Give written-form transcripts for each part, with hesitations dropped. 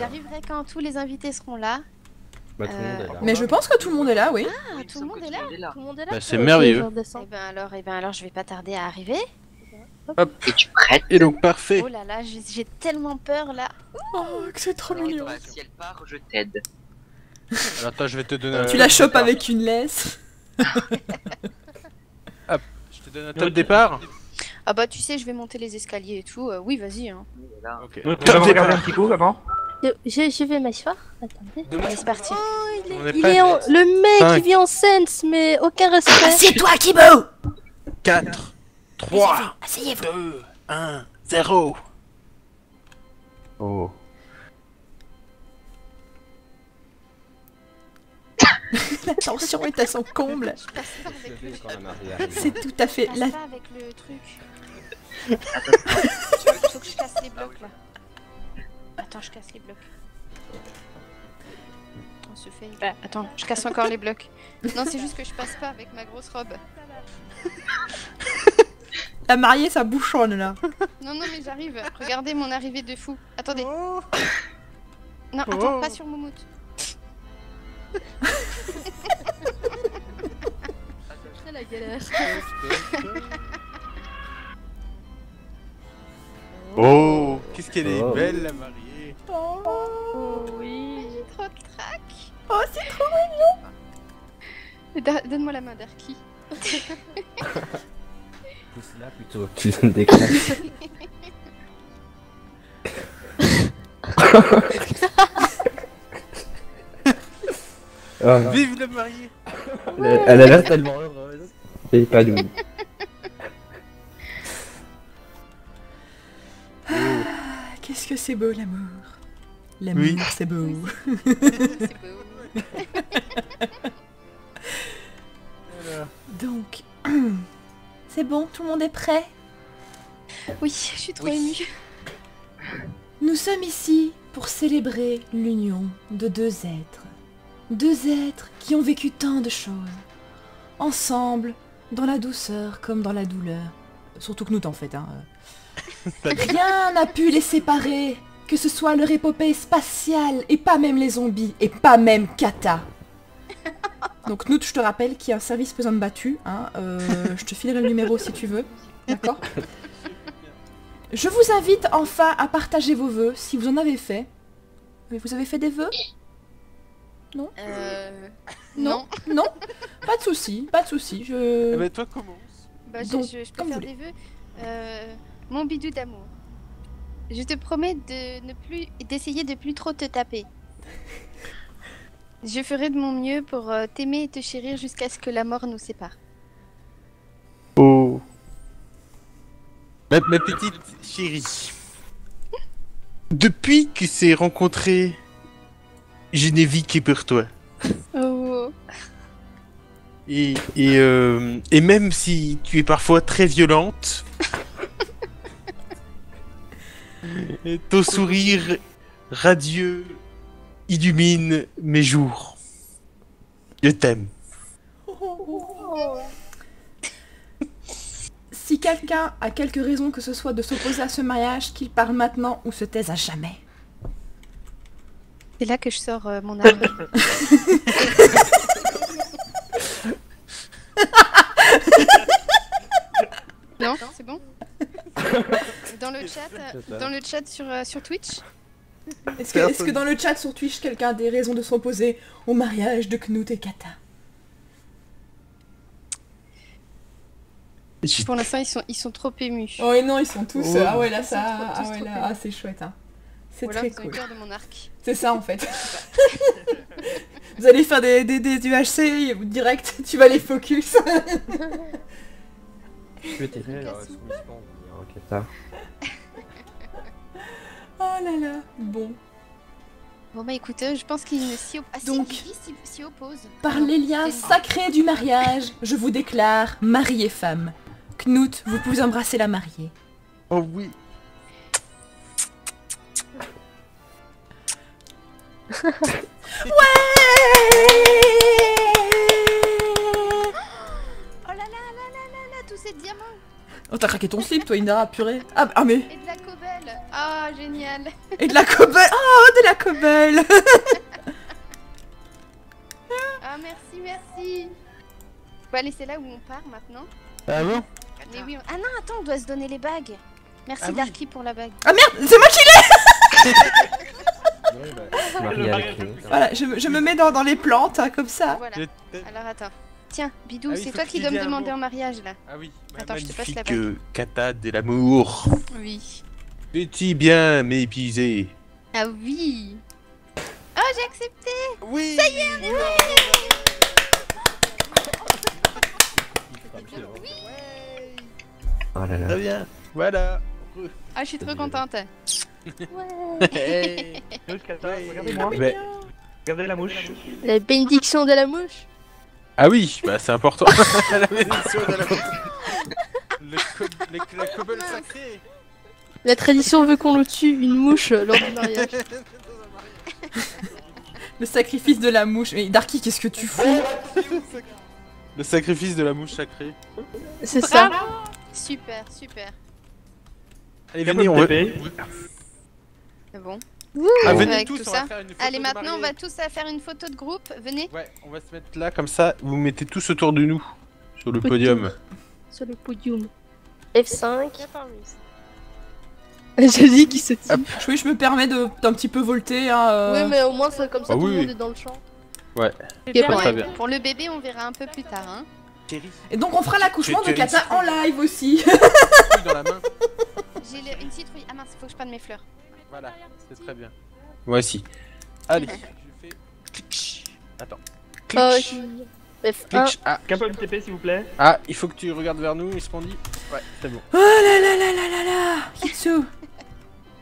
J'y arriverai quand tous les invités seront là. Bah, tout le monde est là. Mais je pense que tout le monde est là, oui. Ah, oui, tout le monde est là. Bah, c'est merveilleux. Et ben alors, je vais pas tarder à arriver. Hop, et tu prêtes. Et donc parfait. Oh là là, j'ai tellement peur là. Oh, c'est trop mignon. Si elle part, je t'aide. Alors attends, je vais te donner. Tu la chopes avec une laisse. Hop, je te donne un top départ. Ah bah tu sais, je vais monter les escaliers et tout. Oui, vas-y. Hein. Ok. Top départ, un petit coup avant. Je vais m'asseoir. Attendez. Allez, c'est parti. Oh, le mec il vit en sense, mais aucun respect. C'est toi, Kibou. 4. 3, 2, 1, 0. Oh. La tension est à son comble. C'est tout à fait là. Avec le truc. Attends, faut que je casse les blocs là. Attends, je casse les blocs. On se fait. Bah, attends, je casse encore les blocs. Non, c'est juste que je passe pas avec ma grosse robe. La mariée, ça bouchonne là. Non, non, mais j'arrive. Regardez mon arrivée de fou. Attendez. Oh. Non, attends, pas sur Moumoute. C'est la galère. Oh, qu'est-ce qu'elle est belle, la mariée. Oh, oui. J'ai trop de trac. Oh, c'est trop mignon. Donne-moi la main, Darky. Pousse là plutôt, tu donnes des claques. Vive le marié. Elle a l'air tellement heureuse. Et pas nous. Ah, qu'est-ce que c'est beau l'amour. L'amour, oui. C'est beau. Oui, c'est beau. Voilà. Donc... C'est bon, tout le monde est prêt? Oui, je suis trop émue. Nous sommes ici pour célébrer l'union de deux êtres. Deux êtres qui ont vécu tant de choses. Ensemble, dans la douceur comme dans la douleur. Surtout Knut en fait. Hein. Rien n'a pu les séparer, que ce soit leur épopée spatiale, et pas même les zombies, et pas même Kata. Donc Knut, je te rappelle qu'il y a un service pesant battu, hein, je te filerai le numéro si tu veux, d'accord? Je vous invite enfin à partager vos vœux, si vous en avez fait. Vous avez fait des vœux? Non, non. Non. Non. Pas de soucis, pas de soucis, je... Bah toi commence. Bah donc, je peux faire des vœux. Mon bidou d'amour. Je te promets de ne plus... d'essayer de plus trop te taper. Je ferai de mon mieux pour t'aimer et te chérir jusqu'à ce que la mort nous sépare. Oh. Ma petite chérie. Depuis que s'est rencontré, je n'ai vécu pour toi. Oh. Et même si tu es parfois très violente, ton sourire radieux illumine mes jours. Je t'aime. Si quelqu'un a quelque raison que ce soit de s'opposer à ce mariage, qu'il parle maintenant ou se taise à jamais. C'est là que je sors mon arme. Non, c'est bon. Dans le chat sur Twitch. Est-ce que dans le chat sur Twitch, quelqu'un a des raisons de s'opposer au mariage de Knut et Kata? Pour l'instant, ils sont trop émus. Oh, et non, ils sont tous... Oh. Ah ouais, là, ça... Ah, c'est chouette, hein. C'est très cool. C'est ça, en fait. Vous allez faire des UHC direct, tu vas les focus. Je vais t'aider, alors, Kata. Oh là là, bon. Bon bah écoute, je pense qu'il ne s'y oppose. Par les liens sacrés du mariage, je vous déclare mari et femme. Knut, vous pouvez embrasser la mariée. Oh oui. Ouais. Oh là là là là là là, tous ces diamants. Oh t'as craqué ton slip toi, Indara, purée. Ah mais... Et de la cobelle. Ah Oh, génial. Et de la cobelle. Oh, de la cobelle. Ah, merci, merci. Bon, allez, c'est là où on part maintenant. Ah bon? Mais oui, on... Ah non, attends, on doit se donner les bagues. Merci, ah, Darky, oui, pour la bague. Ah merde, c'est moi qui l'ai. Ouais, bah, voilà, je me mets dans les plantes, hein, comme ça. Voilà. Alors attends. Tiens, Bidou, ah oui, c'est toi qui dois me demander en mariage là. Ah oui, bah, attends, je te passe la bague. Kata de l'amour. Oui. Petit bien m'épuisé. Ah oui. Oh, j'ai accepté. Oui. Ça y est, on est mariés. Oui. Oh là là. Très bien. Voilà. Ah, je suis trop contente. Ouais. Regardez-moi. Regardez la mouche. La bénédiction de la mouche. Ah oui, bah c'est important. La bénédiction de la mouche. La cobble sacrée. La tradition veut qu'on le tue, une mouche, lors du mariage. Le sacrifice de la mouche. Mais Darky, qu'est-ce que tu fous? Le sacrifice de la mouche sacrée. C'est ça. Super, super. Allez, venez, on repère. Bon. Ouh, ah, venez tous, on va faire une photo. Allez, maintenant, on va tous faire une photo de groupe. Venez. Ouais, on va se mettre là, comme ça. Vous mettez tous autour de nous. Sur le podium. Sur le podium. F5. J'ai dit qu'il se tient. Oui, je me permets d'un petit peu volter. Hein, Oui, mais au moins, c'est comme ça, tout le monde est dans le champ. Ouais. Pour le bébé, on verra un peu plus tard. Hein. Et donc, on fera l'accouchement de Kata en live aussi. Dans la main. J'ai une citrouille. Ah mince, faut que je prenne mes fleurs. Voilà, c'est très bien. Voici. Allez, je fais. Clic. Attends. Clic. Ah, capable de TP s'il vous plaît. Ah, il faut que tu regardes vers nous, Ispandi. Ouais, c'est bon. Oh là là là là là là. Kitsu.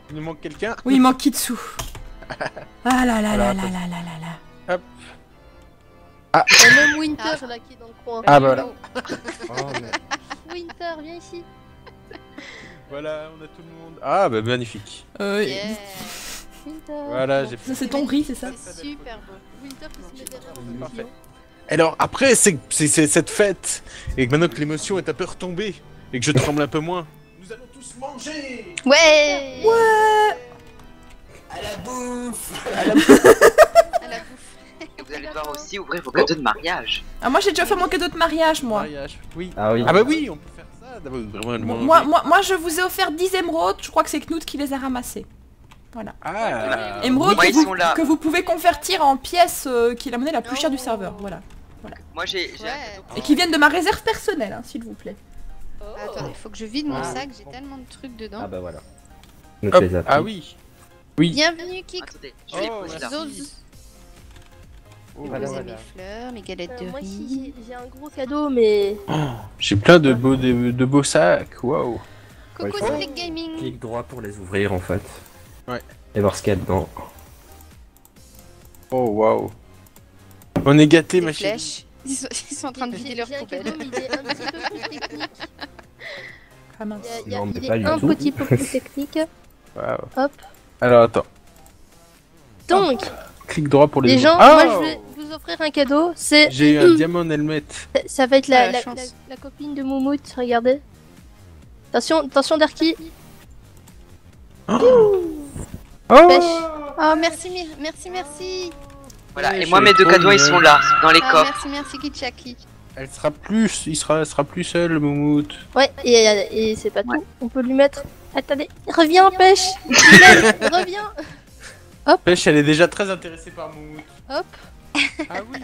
Il nous manque quelqu'un. Oui, il manque Kitsu. Ah là là là là là là. Hop. Ah. Il y a même Winter là qui est dans le coin. Ah bah voilà. Winter, viens ici. Voilà, on a tout le monde. Ah bah magnifique. Yeah. Voilà, j'ai fait. C'est ton riz, c'est ça? C'est super beau. Winter qui se met derrière. Parfait. Alors après, c'est cette fête, et maintenant que l'émotion est un peu retombée, et que je tremble un peu moins. Nous allons tous manger. Ouais. Ouais. À la bouffe. À la bouffe. À la bouffe. Vous allez devoir aussi ouvrir vos cadeaux de mariage. Ah moi j'ai déjà fait mon cadeau de mariage, moi. Mariage, oui. Ah oui. Ah bah oui, on peut faire. Moi je vous ai offert 10 émeraudes, je crois que c'est Knut qui les a ramassées. Voilà. Ah, émeraudes que vous pouvez convertir en pièces qui est la monnaie la plus chère du serveur. Voilà. Voilà. Moi j'ai. Et qui viennent de ma réserve personnelle, hein, s'il vous plaît. Oh. Attends, il faut que je vide mon sac, j'ai tellement de trucs dedans. Ah bah voilà. Ah oui. Oui. Bienvenue Kik. Voilà. Mes fleurs, mes galettes de riz. J'ai un gros cadeau, mais. Oh, j'ai plein de beaux sacs, waouh! Coucou, ouais, Click Gaming! Clic droit pour les ouvrir en fait. Ouais. Et voir ce qu'il y a dedans. Oh waouh! On est gâtés, ma chérie! Ils sont en train de vider leur poubelle. Il est un petit peu plus technique. Ah mince. Il est un petit peu plus technique. Waouh! Hop! Alors attends. Donc! Clic droit pour les gens. Moi je vais vous offrir un cadeau. C'est. J'ai eu un diamant en helmette. Ça va être la copine de Moumoute. Regardez. Attention, attention Darky. Oh. Pêche. Oh merci, merci, merci. Voilà. Et moi mes deux cadeaux ils sont là, dans les coffres. Merci, merci Kitschaki. Elle sera plus, elle sera plus seule Moumoute. Ouais. Et c'est pas tout. On peut lui mettre. Attendez. Reviens Pêche. Reviens. Hop. Pêche, elle est déjà très intéressée par Moumoute. Hop. Ah oui.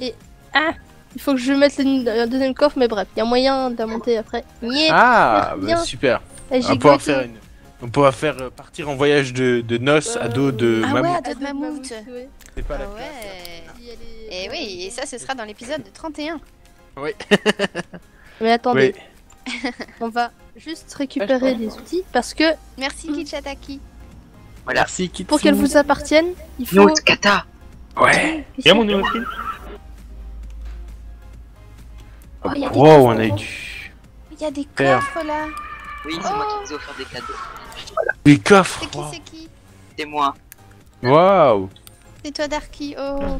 Et ah, il faut que je mette le deuxième coffre, mais bref, il y a moyen de la monter après. Yeah. Ah, bah, super. Là, on pourra faire on pourra faire partir en voyage de noces à dos de Moumoute. Ah ouais, à dos de Moumoute. C'est pas la classe. Et oui, et ça, ce sera dans l'épisode 31. Oui. Mais attendez, on va juste récupérer des outils parce que. Merci Kitschataki. Voilà. Merci, Kitsu. Pour qu'elles vous appartiennent, il faut... Note, Kata. Ouais. Viens mon nouveau film. Oh, on a du... Il y a des coffres, là. Oui, c'est moi qui vous ai offert des cadeaux. Voilà. Des coffres. C'est qui? C'est moi. Waouh. C'est toi, Darky. Oh,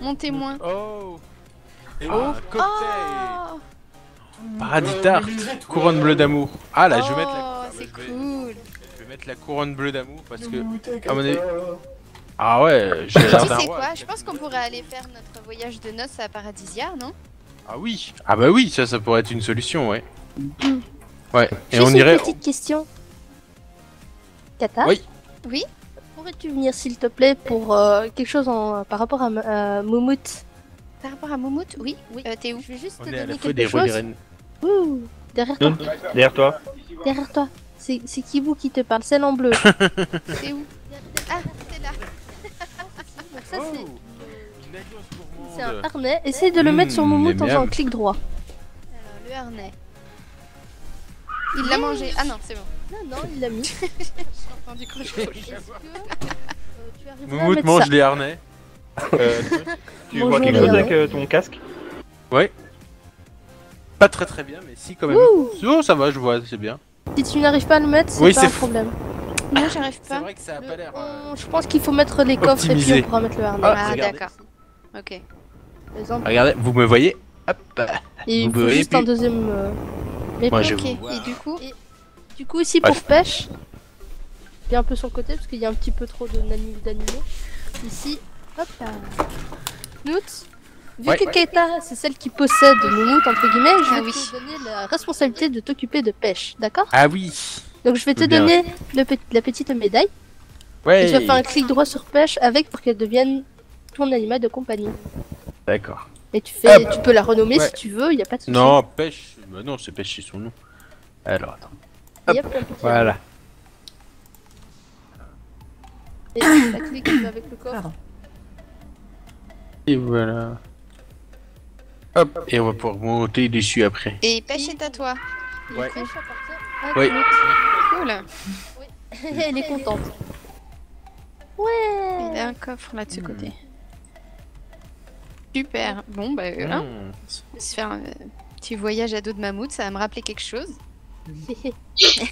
mon témoin. Oh. Et mon cocktail. Paradis tarte. Couronne bleue d'amour. Ah, là, je vais mettre la... Oh, c'est cool. mettre la couronne bleue d'amour parce que... Ah ouais, j'ai l'air d'un roi. Je pense qu'on pourrait aller faire notre voyage de noces à Paradisia, non? Ah oui. Ah bah oui, ça pourrait être une solution, ouais. Ouais, et on irait... Une petite question. Kata? Oui. Oui. Pourrais-tu venir s'il te plaît pour quelque chose en, par rapport à Moumoute? Par rapport à Moumoute? Oui, oui. T'es où? Je vais juste te donner quelque chose. Ouh, derrière toi. Derrière toi. Derrière toi. C'est Kibou qui te parle, celle en bleu. C'est où? Ah, c'est là. Donc ça c'est... C'est un harnais. Essaye de le mettre sur Moumoute en faisant un clic droit. Alors, le harnais. Il l'a mangé. Ah non, c'est bon. Non, non, il l'a mis. J'ai entendu crocher. Moumoute mange les harnais. Tu vois quelque chose avec ton casque? Ouais. Pas très très bien, mais si quand même. Oh, ça va, je vois, c'est bien. Si tu n'arrives pas à le mettre, c'est pas un problème. Non, j'arrive pas. C'est vrai que ça a pas l'air. Je pense qu'il faut mettre les coffres et puis on pourra mettre le harnais. Ah, d'accord. Ok. Regardez, vous me voyez? Hop. Et vous voyez juste un deuxième. Moi, je vois. Et du coup. Ici pour pêche, il y a un peu sur le côté parce qu'il y a un petit peu trop d'animaux. Ici, hop là. Knut, vu que Kata c'est celle qui possède Moumoute entre guillemets, je vais te donner la responsabilité de t'occuper de pêche, d'accord? Ah oui. Donc je vais te donner la petite médaille. Ouais. Et je vais faire un clic droit sur pêche avec pour qu'elle devienne ton animal de compagnie. D'accord. Et tu fais, tu peux la renommer si tu veux, il n'y a pas de souci. Non, pêche, bah non, c'est pêche, c'est son nom. Alors attends. Hop, voilà. Et la clé qui va avec le coffre. Et voilà. Hop, et on va pouvoir monter dessus après. Et pêche est à toi. Ouais. Pêche à partir. Cool. Oui. Elle est contente. Ouais. Il y a un coffre là de ce côté. Super. Bon bah voilà. On va se faire un petit voyage à dos de mammouth, ça va me rappeler quelque chose. C'est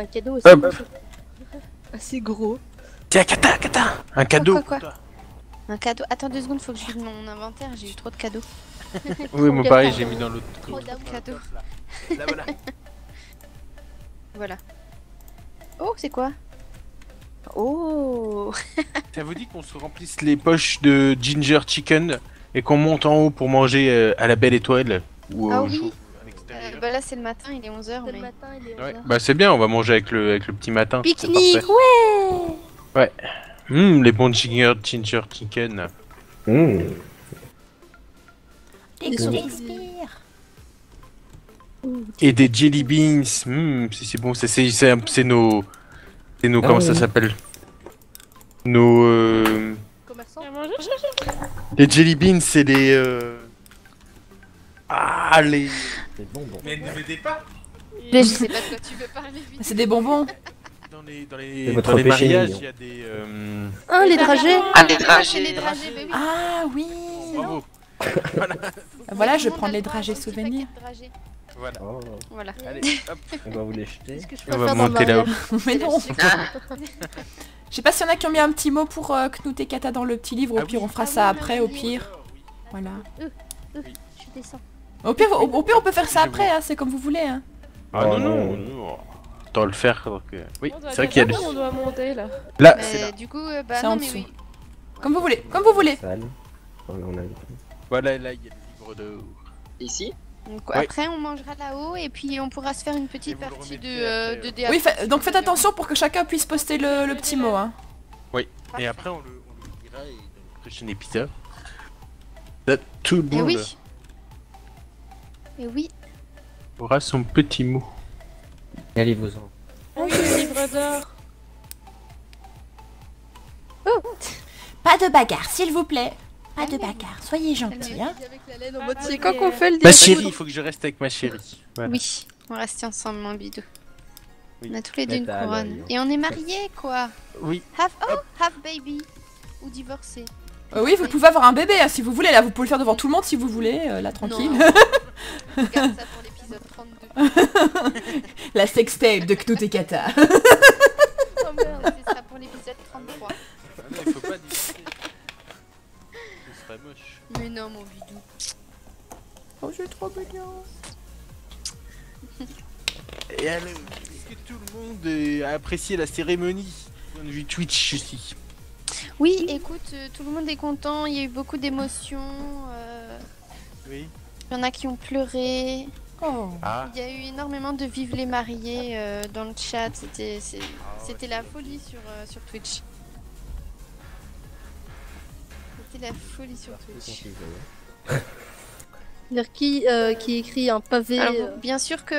un cadeau aussi assez gros. Tiens, Kata, un cadeau. Quoi un cadeau. Attends 2 secondes, faut que je vide mon inventaire, j'ai eu trop de cadeaux. Oui, moi pareil, j'ai mis dans l'autre. Trop de cadeaux. Là, voilà. Voilà. Oh, c'est quoi? Oh. Ça vous dit qu'on se remplisse les poches de Ginger Chicken et qu'on monte en haut pour manger à la belle étoile ou au jour à l'extérieur. Bah là c'est le matin, il est 11h. Mais... Ouais. Bah c'est bien, on va manger avec le petit matin. Pique-nique, ouais. Ouais. Les bons ginger chicken. Et des jelly beans. C'est bon, c'est nos... C'est nos... Comment ça s'appelle? Nos... Les jelly beans, c'est les. Ah, les. Des bonbons. Mais ne m'aidez pas! Je sais pas de quoi tu veux parler. C'est des bonbons! Dans les mariages, il y a des. Ah, les dragées! Ah, les dragées! Ah, oui! Bravo! Voilà, je prends les dragées souvenirs. Voilà. Voilà. Allez, hop, on va vous les jeter. On va monter là-haut. Mais non! Je sais pas s'il y en a qui ont mis un petit mot pour Knut et Kata dans le petit livre, au pire on fera ça après, au pire. Voilà. Je descends. Au pire on peut faire ça après, hein, c'est comme vous voulez. Hein. Ah non, non, non. Attends, le faire. Oui, c'est vrai qu'il y a on doit monter là. Là, c'est là. Du coup, bah non, en dessous. Mais oui. Comme vous voulez, comme vous voulez. Voilà, là, il y a le livre de... Ici? Donc après on mangera là-haut et puis on pourra se faire une petite partie de DA. Oui, donc faites attention pour que chacun puisse poster le petit mot. Hein. Oui, et après on le lira et dans le prochain épisode. Tout le monde aura son petit mot. Allez-vous-en. Oh, le livre d'or. Pas de bagarre, s'il vous plaît. Pas de bagarre, soyez gentils, hein. C'est quand qu'on fait le défi. Ma chérie, il faut que je reste avec ma chérie. Voilà. Oui, on reste ensemble, mon bidou. Oui. On a tous les deux une couronne. Et on est mariés, quoi. Oui. Have baby. Ou divorcé. Oui, vous pouvez avoir un bébé, hein, si vous voulez. Là, vous pouvez le faire devant tout le monde si vous voulez. Là, tranquille. Regarde ça pour l'épisode 32. La sextape de Knut et Kata. Oh merde, c'est ça pour l'épisode 33. Il faut pas divorcer. Moche. Mais non, mon bidou. Oh, j'ai trop mignon. Et alors, est-ce que tout le monde a apprécié la cérémonie du Twitch ici? Oui, écoute, tout le monde est content, il y a eu beaucoup d'émotions. Oui. Il y en a qui ont pleuré. Oh. Ah. Il y a eu énormément de vive les mariés dans le chat, c'était la folie sur Twitch. C'était la folie sur Twitch. Darky qui écrit un pavé. Alors, bien sûr que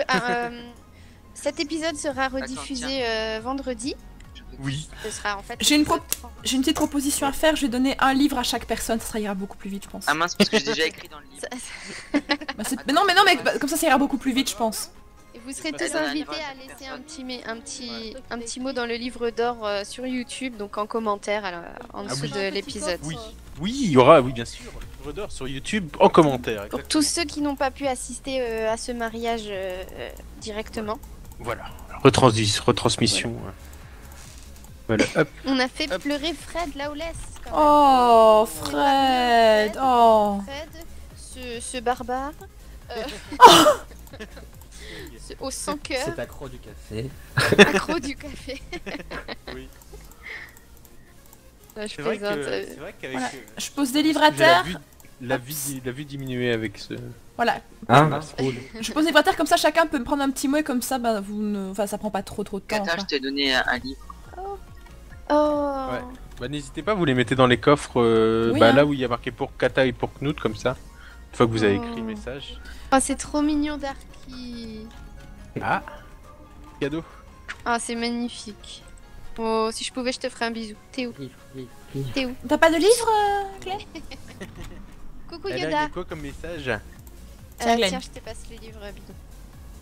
cet épisode sera rediffusé vendredi. Oui. J'ai une petite proposition à faire, je vais donner un livre à chaque personne, ça ira beaucoup plus vite je pense. Ah mince, parce que j'ai déjà écrit dans le livre. Bah, mais comme ça ira beaucoup plus vite je pense. Et vous serez tous invités à laisser un petit mot dans le livre d'or sur YouTube, donc en commentaire en dessous de l'épisode. Oui. Oui, il y aura, oui bien sûr, le livre d'or sur YouTube en commentaire. Exactement. Pour tous ceux qui n'ont pas pu assister à ce mariage directement. Voilà, retransmission. Ouais. Voilà, hop. On a fait pleurer Fred là où laisse. Oh Fred, oh Fred, ce barbare, au sans cœur. C'est accro du café. Accro du café. Oui. Là, je plaisante. C'est vrai qu'avec voilà. Je pose des livres à terre. La vue diminuée avec ce. Voilà. Hein, je pose des livres à terre comme ça, chacun peut me prendre un petit mot et comme ça, bah, enfin, ça prend pas trop de temps. Attends, je t'ai donné un livre. Oh. Ouais. Bah n'hésitez pas, vous les mettez dans les coffres oui, bah, hein. Là où il y a marqué pour Kata et pour Knut comme ça. Une fois que vous avez écrit le message. Oh c'est trop mignon Darky. Ah cadeau. Ah c'est magnifique. Oh si je pouvais je te ferais un bisou. T'es où? T'es où? T'as pas de livre Clay? Coucou Yoda. Là, il y a quoi comme message? Tiens je te passe le livre bidou.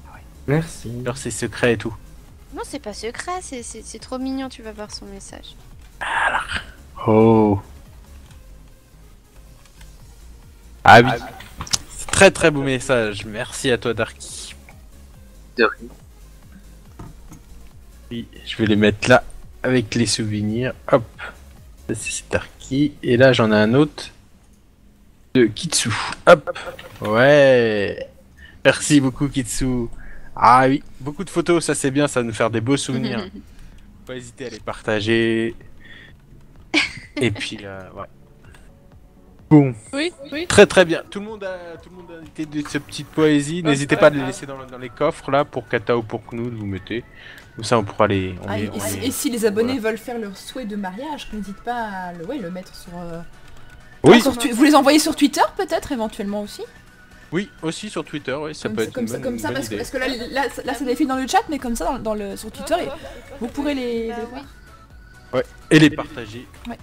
Ah ouais. Merci. Alors c'est secret et tout. Non, c'est pas secret, c'est trop mignon, tu vas voir son message. Oh. Ah oui. Très très beau message, merci à toi Darky. De rien. Oui, je vais les mettre là, avec les souvenirs, hop. Ça c'est Darky, et là j'en ai un autre. De Kitsu, hop. Ouais. Merci beaucoup Kitsu. Ah oui, beaucoup de photos, ça c'est bien, ça va nous faire des beaux souvenirs. Faut pas hésiter à les partager. Et puis, ouais. Bon. Oui, oui. Très très bien. Tout le monde a été de cette petite poésie. N'hésitez pas à les laisser dans les coffres là pour Kata ou pour Knut, vous mettez. Comme ça on pourra les. Et si les abonnés veulent faire leur souhait de mariage, n'hésite pas à le mettre sur. Oui. Vous les envoyez sur Twitter peut-être éventuellement aussi. Oui, aussi sur Twitter, oui, ça peut être comme ça, parce que là ça défile dans le chat, mais comme ça, sur Twitter, vous pourrez les voir. Ouais, et les partager. Ouais.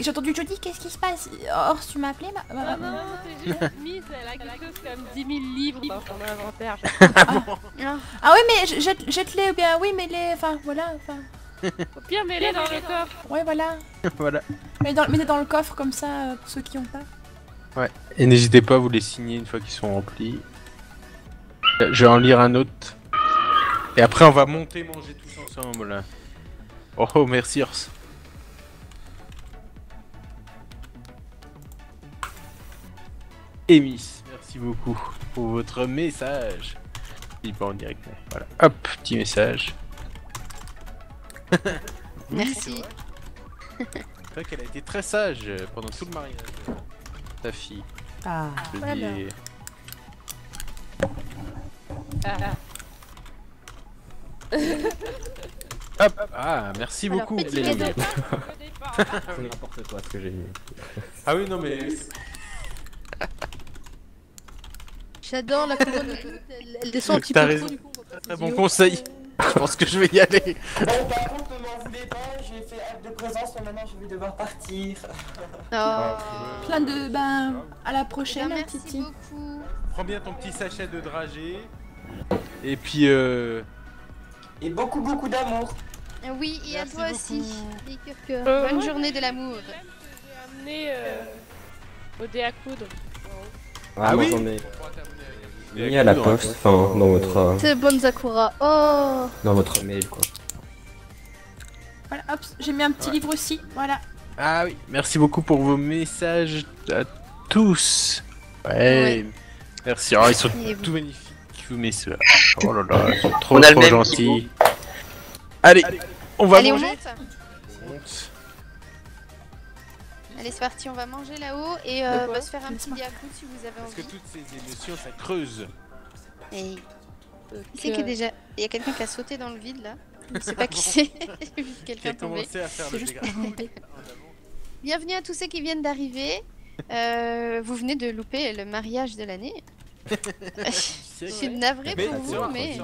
J'ai entendu Jodie, qu'est-ce qui se passe? Ors, tu m'as appelé? Ah non, c'est juste Miss, elle a quelque chose comme 10 000 livres dans son inventaire. Ah oui, mais jette-les, ou bien, oui, mais les... Enfin, voilà, enfin... Au pire, mets-les dans le coffre. Ouais, voilà. Mettez dans le coffre, comme ça, pour ceux qui n'ont pas. Ouais, et n'hésitez pas à vous les signer une fois qu'ils sont remplis. Je vais en lire un autre. Et après on va monter manger tous ensemble. Oh merci Urs. Emis, merci beaucoup pour votre message. Il est pas en direct, mais voilà. Hop, petit message. Merci. C'est vrai qu'elle a été très sage pendant tout le mariage. Ta fille. Ah, voilà. Hop. Ah, merci beaucoup. Les deux. C'est n'importe quoi ce que j'ai mis. Ah oui, non mais. J'adore la couronne. Elle descend un petit peu trop du coup. Très bon conseil. Je pense que je vais y aller. Oh, par contre, ne m'en voulez pas, j'ai fait acte de présence, mais maintenant je vais devoir partir. Oh. Plein de bains. À la prochaine, merci beaucoup. Prends bien ton petit sachet de dragée. Et puis. Et beaucoup d'amour. Oui, et merci à toi beaucoup. Aussi. Des cœurs. Bonne journée de l'amour. J'ai amené au dé à coudre. Ah oui. Mis à la poste, enfin dans votre... C'est bonne Zakura, oh. Dans votre mail quoi. Voilà, hop, j'ai mis un petit livre aussi, voilà. Ah oui, merci beaucoup pour vos messages à tous. Ouais, merci, ils sont tout magnifiques. vous, messieurs. Oh là là, ils sont trop gentils. Allez, on va manger. On monte. Allez, c'est parti, on va manger là-haut et on va se faire un petit diapo si vous avez envie. Parce que toutes ces émotions, ça creuse. Et... c'est que déjà, il y a quelqu'un qui a sauté dans le vide là. Je ne sais pas qui c'est. J'ai vu quelqu'un tomber. C'est juste pour monter. Bienvenue à tous ceux qui viennent d'arriver. Vous venez de louper le mariage de l'année. Je suis navrée pour vous, mais...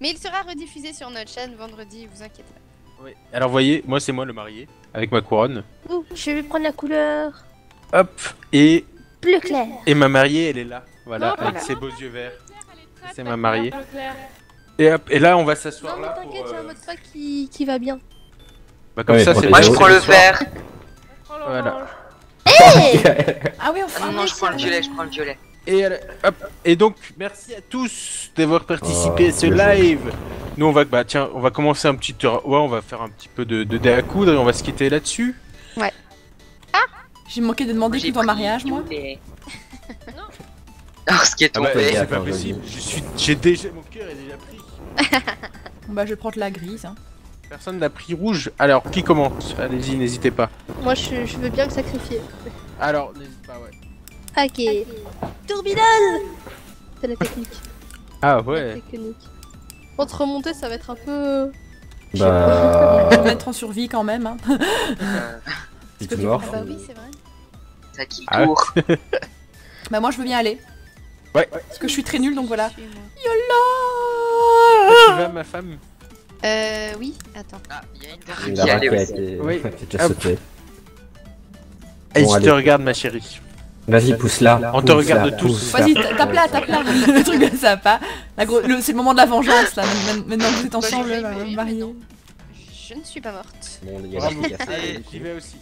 mais il sera rediffusé sur notre chaîne vendredi, vous inquiétez pas. Oui. Alors voyez, moi c'est moi le marié, avec ma couronne. Ouh, je vais prendre la couleur. Hop, et... bleu clair. Et ma mariée, elle est là, voilà, non, avec ses beaux yeux verts. C'est ma mariée. Et hop, et là on va s'asseoir là pour... Non mais t'inquiète, j'ai un mot de passe qui va bien. Bah comme ça, c'est... Moi je prends le vert. Voilà. Hey ah oui, on fait non, je prends le violet, Et, hop. Et donc, merci à tous d'avoir participé à ce live. Nous, on va, tiens, on va commencer un petit tour. Ouais, on va faire un petit peu de dé à coudre et on va se quitter là-dessus. Ouais. Ah, j'ai manqué de demander tout en mariage, moi. Non. Alors, ce qui est tombé. Ah bah, c'est pas possible. J'ai déjà mon cœur est déjà pris. Bah, je prends de la grise. Hein. Personne n'a pris rouge, alors qui commence? Allez-y, n'hésitez pas. Moi je veux bien me sacrifier. Alors, n'hésite pas, ouais. Ok. Tourbidon. C'est la technique. Ah ouais. Pour te remonter, ça va être un peu... bah... on va être en survie quand même, hein. C'est mort. Ah bah oui, c'est vrai. Ça qui court. Bah moi je veux bien aller. Ouais. Parce que je suis très nulle, donc voilà. Yola. Tu vas, ma femme? Oui, attends. Ah, il y a une Indara qui est... oui. Déjà sauté. Bon, je te regarde, ma chérie. Vas-y, pousse-la. On te regarde tous. Vas-y, tape-la, tape-la. Le truc, là, ça va pas. C'est le moment de la vengeance, là. Maintenant que vous êtes ensemble, mariés. Je ne suis pas morte. Bon, les gars, j'y vais aussi.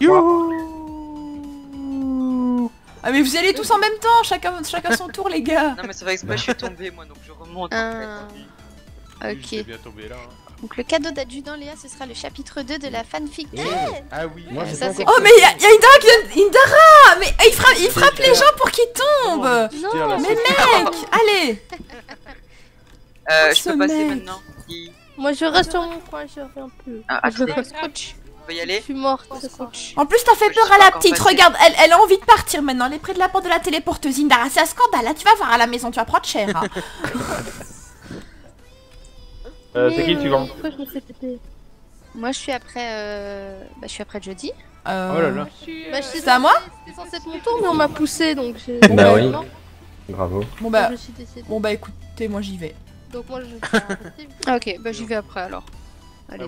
Youhou! Ah, mais vous y allez tous en même temps, chacun son tour, les gars. Non, mais ça va exprès, je suis tombé, moi, donc je remonte en fait. Ok. Bien tombé là, hein. Donc le cadeau d'adjudant Léa, ce sera le chapitre 2 de la fanfic. Hey ah oui. Moi, ça, oh mais il y a Indara. Mais il frappe les gens pour qu'ils tombent. Non. Mais mec, allez. Je peux passer maintenant. Moi je reste sur mon coin, je reviens plus. Ah, je veux scotch. On peut y aller. Je suis morte. En plus t'as fait peur à la petite. Regarde, elle a envie de partir maintenant. Elle est près de la porte de la téléporteuse. Indara, c'est un scandale. Là tu vas voir à la maison, tu vas prendre cher. C'est qui le suivant? Moi je suis après bah je suis après Jodie. Oh là là. Bah, c'est à moi. C'était censé être mon tour mais on m'a poussé donc j'ai... bah oui. Bravo. Bon bah, écoutez, moi j'y vais. Donc moi je... ah ok, bah j'y vais après alors. Allez.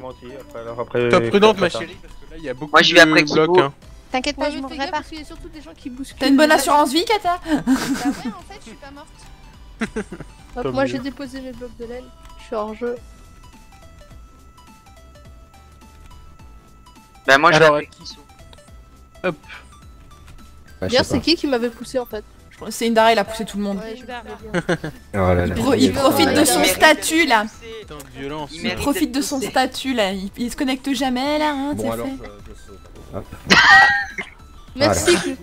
T'es prudente ma chérie parce que là il y a beaucoup de blocs hein. T'inquiète pas, je m'en répare. T'as une bonne assurance vie, Kata? Bah ouais, en fait je suis pas morte. Donc moi j'ai déposé les blocs de l'aile. Je suis hors jeu. Bah moi j'avais Kitsu. Hop. D'ailleurs c'est qui m'avait poussé en fait? C'est Indara, il a poussé tout le monde. Ouais, il profite de son statut là. Il profite de son statut là. Il se connecte jamais là. Hein, bon alors je saute. Hop. Merci.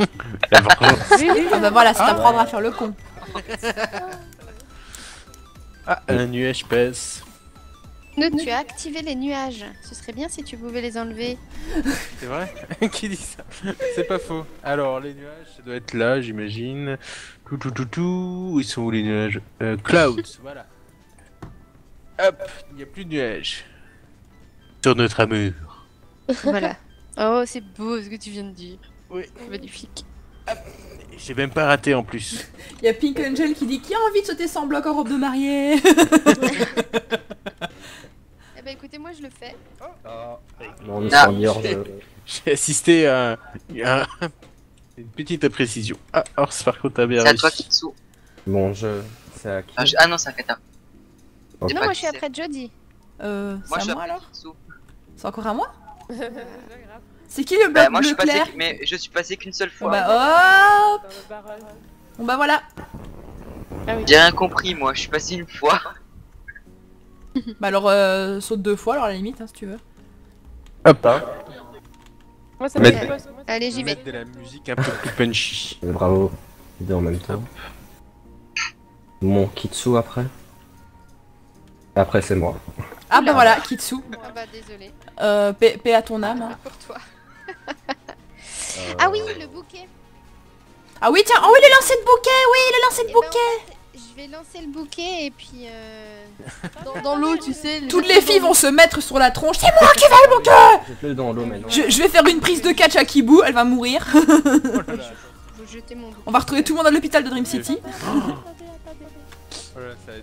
Ah bah voilà, c'est t'apprendre à faire le con. Ah, un nuage pèse. Knut, tu as activé les nuages. Ce serait bien si tu pouvais les enlever. C'est vrai? Qui dit ça? C'est pas faux. Alors, les nuages, ça doit être là, j'imagine. Tout. Ils sont où les nuages? Clouds, voilà. Hop, il n'y a plus de nuages. Sur notre amur. Voilà. Oh, c'est beau ce que tu viens de dire. Oui. Magnifique. Hop. J'ai même pas raté en plus. Il y a Pink Angel qui dit qui a envie de sauter sans bloc en robe de mariée. Eh ben écoutez, moi je le fais. J'ai assisté à une petite imprécision. Ah, Urs par contre, t'as bien réussi. C'est à toi Kitsu. Bon, c'est à qui? Ah non, c'est à Kata. Okay. Non, moi je suis après Jodie. Moi, c'est à moi alors? C'est encore à moi? C'est qui le bleu? Moi je suis passé, mais je suis passé qu'une seule fois. Bah hop. Bon bah voilà. Bien compris, moi je suis passé une fois. Bah alors saute deux fois alors à la limite hein, si tu veux. Hop. Moi ça me fait. Allez j'y vais. Mettre de la musique un peu plus punchy. Bravo. les deux en même temps. Mon Kitsu après. Après c'est moi. Ah bah voilà, Kitsu. Ah bah désolé. Paix à ton âme. Pour toi. Ah oui, le bouquet. Ah oui tiens, oh il a lancé le bouquet, oui il a lancé le bouquet. Je vais lancer le bouquet et puis dans l'eau tu sais. Toutes les filles vont se mettre sur la tronche. C'est moi qui vais le bouquet dans l'eau maintenant. Je vais faire une prise de catch à Kibou, elle va mourir. On va retrouver tout le monde à l'hôpital de Dream City.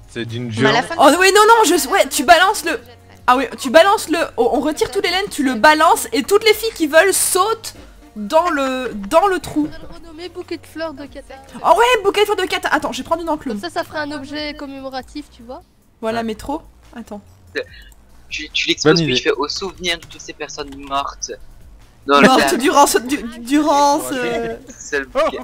C'est d'une violence. Oh oui non non je ouais tu balances le. Ah oui tu balances le. Oh, on retire tous les laines, tu le balances et toutes les filles qui veulent sautent dans le trou. Renommé bouquet de fleurs de Kata. Oh ouais, bouquet de fleurs de Kata. Attends, je vais prendre une enclume. Comme ça, ça ferait un objet commémoratif, tu vois. Voilà, mais trop. Attends. Tu l'exposes puis tu fais au souvenir de toutes ces personnes mortes. Mortes durant ce... C'est le bouquet.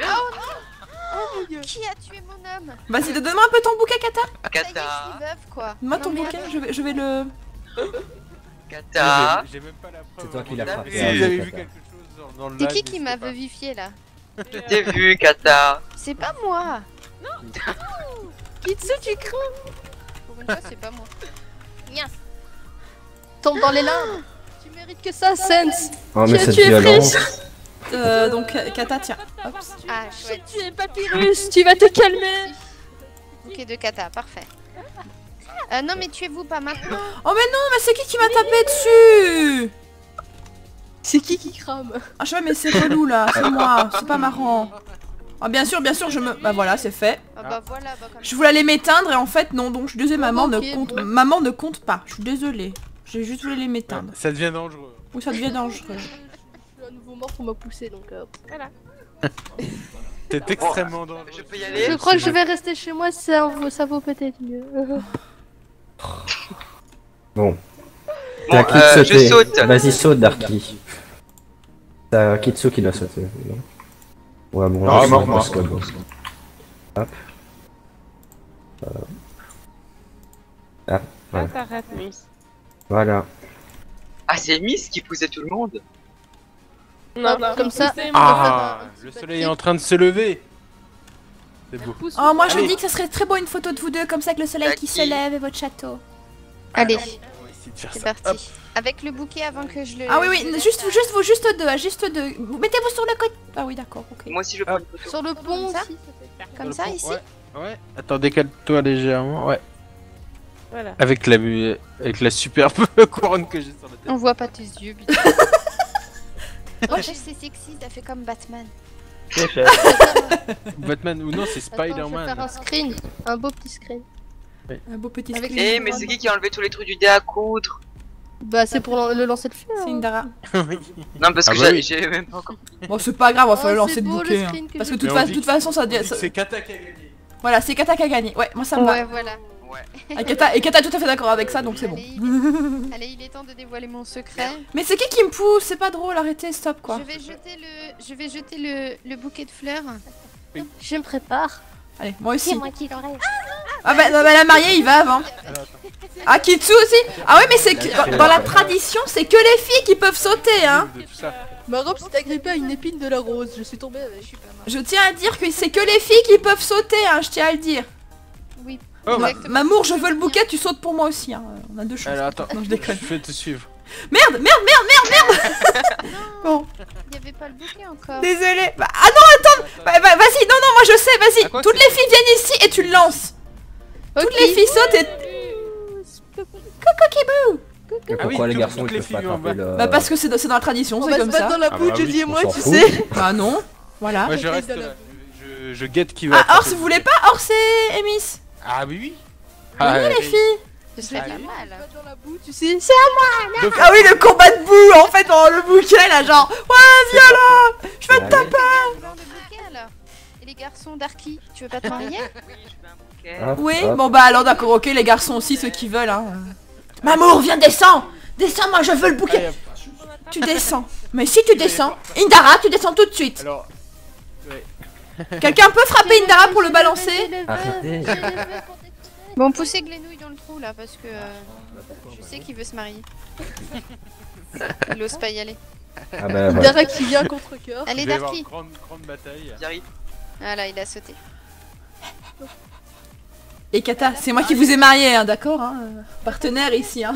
Oh non, qui a tué mon homme? Vas-y, donne-moi un peu ton bouquet, Kata. Kata. Moi, ton bouquet, je vais le... Kata. C'est toi qui l'as frappé. Vous avez vu quelque chose? C'est qui m'a vivifié là? T'es vu Kata? C'est pas moi. Non. Kitsu tu crains. Pour une fois c'est pas moi. Nya. Tombe dans les larmes. Tu mérites que ça Sense. Oh mais cette violence. Donc Kata tiens. Ah chouette. Tu es papyrus. Tu vas te calmer. Ok de Kata parfait. Non mais tuez-vous pas maintenant. Oh mais non mais c'est qui m'a tapé dessus? C'est qui crame? Ah je sais pas mais c'est relou là, c'est moi, c'est pas marrant. Ah bien sûr je me... Bah voilà c'est fait. Ah bah voilà, bah je voulais aller m'éteindre et en fait non donc je suis désolée maman ne compte... Bon. Maman ne compte pas, je suis désolée. J'ai juste voulu les m'éteindre. Ça devient dangereux. Oui ça devient dangereux. Je suis à nouveau mort pour m'a poussé donc voilà. T'es extrêmement dangereux. Je peux y aller. Je crois que je vais rester chez moi, ça vaut peut-être mieux. Bon. Bon, je saute. Vas-y saute Darky. T'as Kitsu qui l'a sauté. Ouais bon là, Hop. Voilà. Voilà. Ah c'est Emis qui poussait tout le monde. Non, non comme ça. Ah le soleil est en train de se lever. C'est beau. Oh moi je dis que ça serait très beau une photo de vous deux comme ça avec le soleil qui se lève et votre château. Allez. C'est parti. Hop. Avec le bouquet avant que je le... Ah oui, oui, juste deux. Mettez-vous sur le côté. Ah oui, d'accord, ok. Moi aussi, je prends une photo. Sur le pont aussi. Comme ça, ici. Ouais. Attends, décale-toi légèrement, ouais. Voilà. Avec la superbe couronne que j'ai sur la tête. On voit pas tes yeux, putain. Oh, c'est sexy, t'as fait comme Batman. Batman ou non, c'est Spider-Man. Je vais faire un screen, un beau petit screen. Oui. Un beau petit screen. Eh mais c'est qui a enlevé tous les trucs du dé à coudre? Bah c'est pour le lancer de fleurs. C'est Indara. Non parce que j'ai même pas encore. Bon c'est pas grave, on va faire le lancer de bouquet. Hein. Parce que de toute façon ça... C'est Kata qui a gagné. Voilà c'est Kata qui a gagné. Ouais moi ça me va. Ouais voilà. Ouais. Kata est tout à fait d'accord avec ça donc c'est bon. Allez il est temps de dévoiler mon secret. Mais c'est qui me pousse? C'est pas drôle, arrêtez, stop quoi. Je vais jeter le bouquet de fleurs. Je me prépare. Allez moi aussi. Ah bah la mariée il va avant. Ah Kitsu aussi. Ah ouais mais c'est dans la tradition c'est que les filles qui peuvent sauter hein. Ma robe s'est agrippée à une épine de la rose. Je suis tombée avec... Je tiens à dire que c'est que les filles qui peuvent sauter hein. Je tiens à le dire. Oui. Mamour je veux le bouquet, tu sautes pour moi aussi hein. On a deux choses. Alors attends, non je déconne. Je vais te suivre. Merde. Bon. Il y avait pas le bouquet encore. Désolé. Bah, ah non attends. Bah, vas-y non moi je sais vas-y. Toutes les filles viennent ici et tu le lances. Okay. Toutes les filles sautent et... Coucou Kibou. Pourquoi les garçons ils peuvent pas taper le... Bah parce que c'est dans la tradition, c'est comme ça. On va se battre dans la boue, Jodie et moi, tu sais. Ah non, voilà. Moi je reste là, je guette qui va... Ah Ors, vous voulez pas? Ors et Emis. Ah oui. Ah oui les filles. Ce serait pas mal. Dans la boue, tu sais. C'est à moi. Ah oui le combat de boue en fait, dans le bouquet là genre... Ouais viens là, je vais te taper. Et les garçons Darky, tu veux pas te marier? Oui, je veux un bouquet. Oui, bon bah alors d'accord, ok, les garçons aussi, ceux qui veulent hein. Mamour, viens descends. Descends, moi je veux le bouquet. Allez, tu descends. Mais si tu descends, Indara, tu descends tout de suite. Alors... Ouais. Quelqu'un peut frapper Indara pour le balancer? Arrêtez. Bon, poussez Glenouille dans le trou là, parce que je sais qu'il veut se marier. Il ose pas y aller. Ah bah, Indara qui vient contre cœur. Allez Darky. Grande bataille. J'arrive. Ah là, il a sauté. Et Kata, c'est moi qui vous ai marié, hein, d'accord hein, partenaire ici. Hein.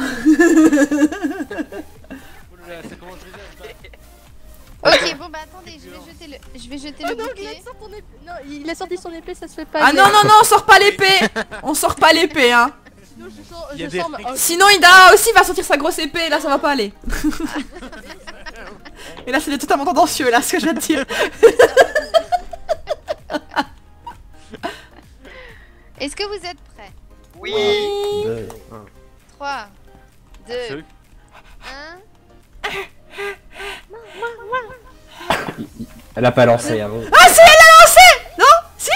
Ok, bon bah attendez, je vais jeter le non, bouclier. Non, il a sorti son épée, ça se fait pas. Ah non, non, non, on sort pas l'épée. On sort pas l'épée, hein. Sinon, sinon Indara aussi va sortir sa grosse épée, là ça va pas aller. Et là c'est totalement tendancieux, là, ce que je viens de dire. Est-ce que vous êtes prêts? Oui. 3, 2, 1... Elle a pas lancé avant. Ah si, elle a lancé. Non? Si?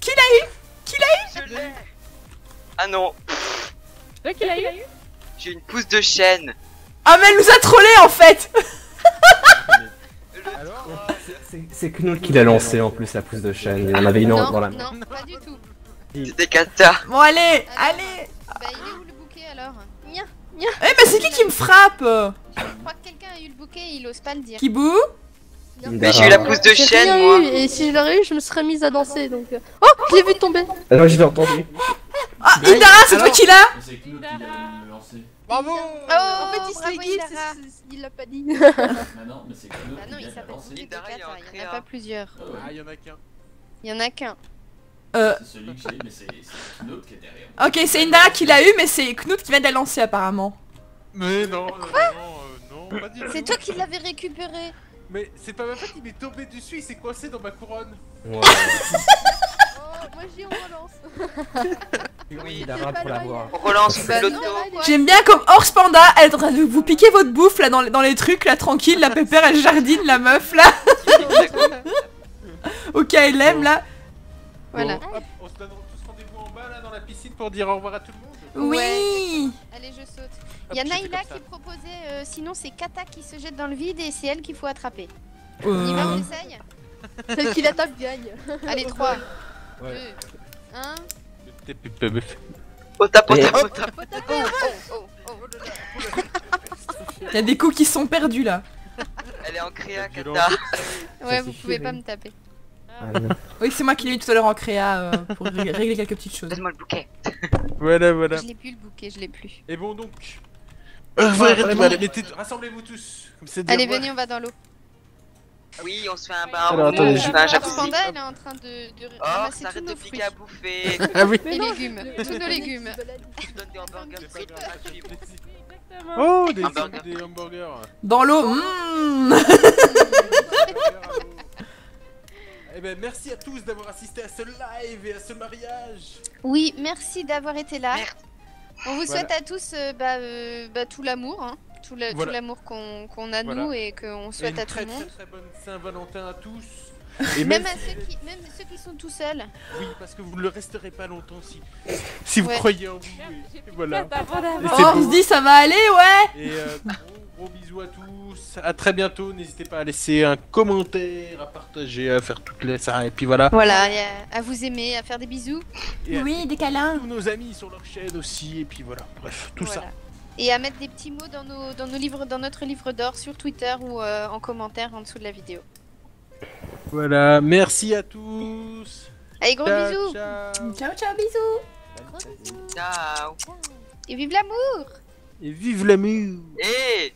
Qui l'a eu? Qui l'a eu? Je l'ai. Ah non. C'est toi qui l'a eu? J'ai une pousse de chaîne. Ah mais elle nous a trollé en fait. C'est Knut qui l'a lancé en plus la pousse de chaîne. Il en avait une autre dans la main. Non, pas du tout. C'était Kata. Bon allez, allez. Bah il est où le bouquet alors? Nya, nya. Eh bah c'est qui me frappe? Je crois que quelqu'un a eu le bouquet et il ose pas le dire. Kibou? Mais j'ai eu la pousse de chaîne moi. Et si je l'aurais eu, je me serais mise à danser donc... Oh, je l'ai vu tomber. Alors je l'ai entendu. Ah, Indara, c'est toi qui l'as? C'est Knut qui l'a lancé. Bravo. En fait, il se déguise, il l'a pas dit. Bah non, mais c'est Knut. Bah non, il s'appelle Knut. Il n'y en a pas plusieurs. Ah, il y en a qu'un. Il y en a qu'un. C'est celui que j'ai eu, mais c'est Knut qui est derrière. Ok, c'est Indara qui l'a eu, mais c'est Knut qui vient de la lancer apparemment. Mais non, non, non, pas du tout. C'est toi qui l'avais récupéré. Mais c'est pas ma faute, il m'est tombé dessus, il s'est coincé dans ma couronne. Ouais. Oh, moi j'y relance. Oui, il a pas pour l'avoir. On relance l'auto. J'aime bien comme Urs Panda, elle est en train de vous piquer votre bouffe là dans les trucs là, tranquille, la pépère elle jardine, la meuf là. Ok, elle aime là. Voilà. Bon, hop, on se donne tous rendez-vous en bas là dans la piscine pour dire au revoir à tout le monde. Oui ouais. Allez, je saute. Il y a Naila qui proposait, sinon c'est Kata qui se jette dans le vide et c'est elle qu'il faut attraper. On y va, on essaye. Celle qui la tape gagne. Allez, 3, 2, 1... Oh tape, oh tape, oh tape. Il y a des coups qui sont perdus là. Elle est en créa, Kata. Ouais, vous pouvez pas me taper. Ah, oui, c'est moi qui l'ai mis tout à l'heure en créa pour régler quelques petites choses. Donne-moi le bouquet. Voilà, voilà. Je l'ai plus le bouquet, je l'ai plus. Et bon donc. Rassemblez-vous tous. Allez, venez, on va dans l'eau. Oui, on se fait un bain. Alors attendez, je fais un jacuzzi. Panda, elle est en train de ramasser tous nos fruits à bouffer. Ah oui. Les légumes, tous nos légumes. Je donne des hamburgers frites gratuits. Oh, des hamburgers. Dans l'eau. Eh ben, merci à tous d'avoir assisté à ce live et à ce mariage. Oui, merci d'avoir été là. Merde. On vous souhaite à tous tout l'amour, hein, tout l'amour qu'on a de nous et qu'on souhaite à tout le monde. Très bonne Saint-Valentin à tous. Et même à ceux qui sont tout seuls. Oui, parce que vous ne le resterez pas longtemps si vous croyez en vous. Et voilà. On se dit ça va aller, ouais. Et gros bisous à tous. À très bientôt. N'hésitez pas à laisser un commentaire, à partager, à faire toutes les ça. Et puis voilà. Voilà. À vous aimer, à faire des bisous. Et oui, des câlins. Tous nos amis sur leur chaîne aussi. Et puis voilà. Bref, tout ça. Et à mettre des petits mots dans notre livre d'or sur Twitter ou en commentaire en dessous de la vidéo. Voilà, merci à tous. Allez, gros bisous. Ciao, ciao, ciao, bisous. Ciao. Et vive l'amour. Et vive l'amour. Et